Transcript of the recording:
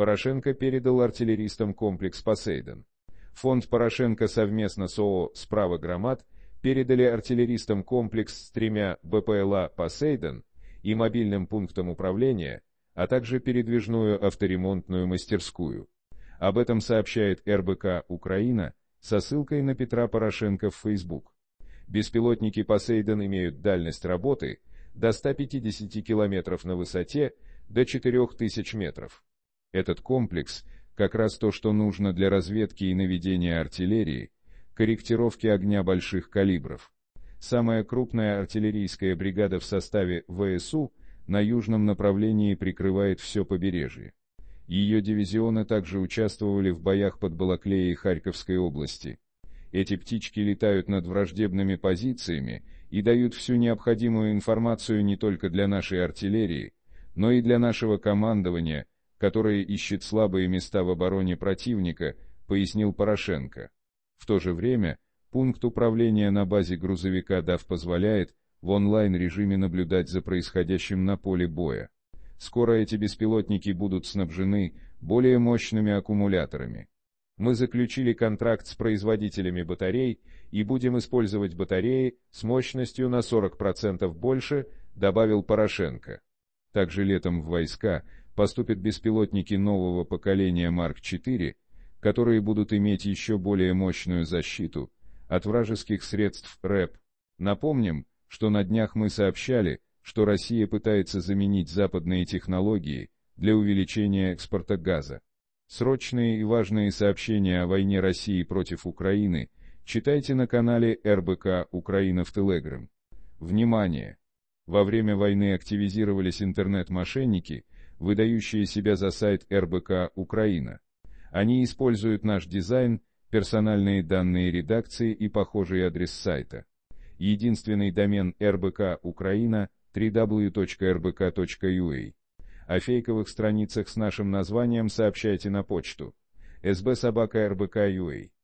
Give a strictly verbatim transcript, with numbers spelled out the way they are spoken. Порошенко передал артиллеристам комплекс «Poseidon». Фонд Порошенко совместно с ООО «Справа громад» передали артиллеристам комплекс с тремя БПЛА «Poseidon» и мобильным пунктом управления, а также передвижную авторемонтную мастерскую. Об этом сообщает эр бэ ка «Украина» со ссылкой на Петра Порошенко в Facebook. Беспилотники «Poseidon» имеют дальность работы до ста пятидесяти километров на высоте, до четырёх тысяч метров. Этот комплекс – как раз то, что нужно для разведки и наведения артиллерии, корректировки огня больших калибров. Самая крупная артиллерийская бригада в составе вэ эс у на южном направлении прикрывает все побережье. Ее дивизионы также участвовали в боях под Балаклеей Харьковской области. Эти птички летают над враждебными позициями и дают всю необходимую информацию не только для нашей артиллерии, но и для нашего командования, которое ищет слабые места в обороне противника, пояснил Порошенко. В то же время, пункт управления на базе грузовика даф позволяет в онлайн-режиме наблюдать за происходящим на поле боя. Скоро эти беспилотники будут снабжены более мощными аккумуляторами. Мы заключили контракт с производителями батарей и будем использовать батареи с мощностью на сорок процентов больше, добавил Порошенко. Также летом в войска поступят беспилотники нового поколения марк четыре, которые будут иметь еще более мощную защиту от вражеских средств рэп. Напомним, что на днях мы сообщали, что Россия пытается заменить западные технологии для увеличения экспорта газа. Срочные и важные сообщения о войне России против Украины читайте на канале эр бэ ка «Украина» в Telegram. Внимание! Во время войны активизировались интернет-мошенники, выдающие себя за сайт эр бэ ка «Украина». Они используют наш дизайн, персональные данные редакции и похожий адрес сайта. Единственный домен эр бэ ка «Украина» – дабл ю дабл ю дабл ю точка эр бэ ка точка ю а. О фейковых страницах с нашим названием сообщайте на почту эс бэ собака эр бэ ка точка ю а.